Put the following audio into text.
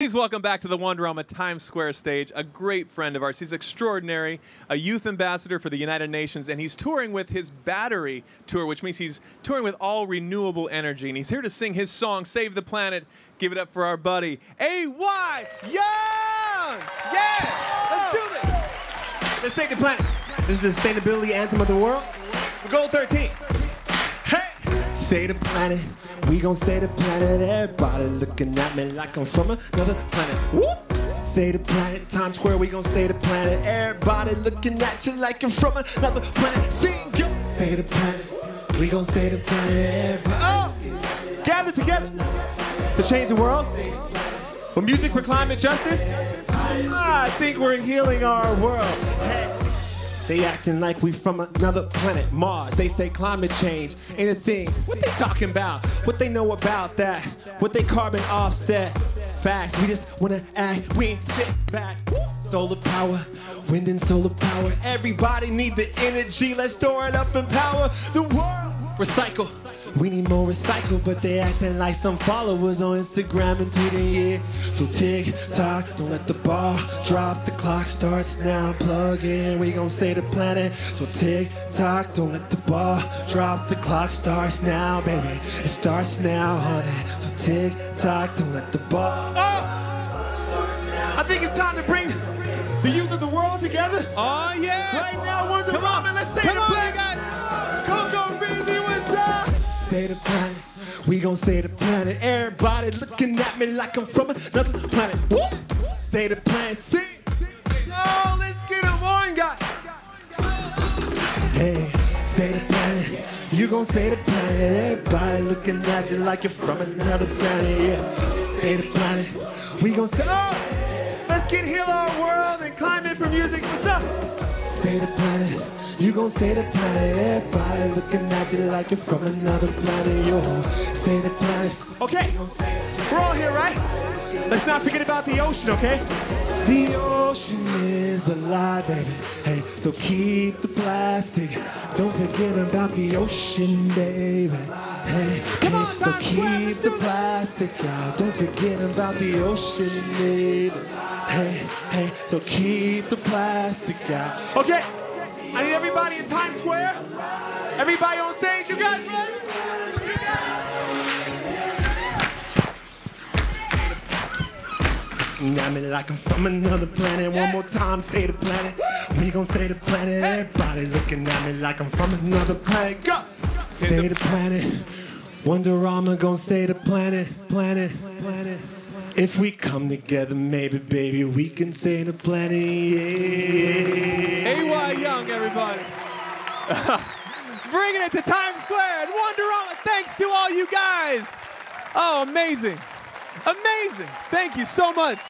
Please welcome back to the Wonderama Times Square stage a great friend of ours. He's extraordinary, a youth ambassador for the United Nations, and he's touring with his Battery Tour, which means he's touring with all renewable energy. And he's here to sing his song, Save the Planet. Give it up for our buddy, A.Y. Young! Yeah! Let's do this! Let's save the planet. This is the sustainability anthem of the world. The goal 13. Hey! Save the planet. We gon' save the planet, everybody looking at me like I'm from another planet. Woo! Save the planet, Times Square, we gon' save the planet, everybody looking at you like I'm from another planet. Sing yo! Save the planet, we gon' save the planet, everybody. Oh! Gather together to change the world. With music for climate justice, I think we're healing our world. Hey. They acting like we from another planet, Mars. They say climate change ain't a thing. What they talking about? What they know about that? What they carbon offset? Facts, we just wanna act, we ain't sit back. Solar power, wind and solar power. Everybody need the energy, let's store it up and power the world. Recycle, we need more recycle, but they acting like some followers on Instagram and Twitter, yeah. So tick tock, don't let the ball drop, the clock starts now, plug in, we gon' save the planet. So tick tock, don't let the ball drop, the clock starts now, baby, it starts now, honey. So tick tock, don't let the ball I think it's time to bring the youth of the world together. Oh yeah! Right now, Wonderama, let's save the planet, guys! Go, busy, what's up? Save the planet, we gon' save the planet. Everybody looking at me like I'm from another planet. Woo! Save the planet, sing. Oh, let's get them on, guys. Hey, save the planet, you gon' save the planet. Everybody looking at you like you're from another planet, yeah. Save the planet, we gon' save. Oh, let's get heal our world and climb in for music, what's up? Save the planet. You gon' save the planet, everybody looking at you like you're from another planet, yo. Save the planet. Okay, we're all here, right? Let's not forget about the ocean, okay? The ocean is alive, baby. Hey, so keep the plastic. Don't forget about the ocean, baby. Hey, come on, so keep the plastic out. Don't forget about the ocean, baby. Hey, so keep the plastic out. Okay. I need everybody in Times Square, everybody on stage, you guys ready? Now me like I'm from another planet, one more time, say the planet. We gon' say the planet, everybody looking at me like I'm from another planet, go! Say the planet, Wonderama gon' say the planet, planet. If we come together, maybe, baby, we can say the planet, yeah. A.Y. Young, everybody. Bringing it to Times Square and Wonderama. Thanks to all you guys. Oh, amazing. Amazing. Thank you so much.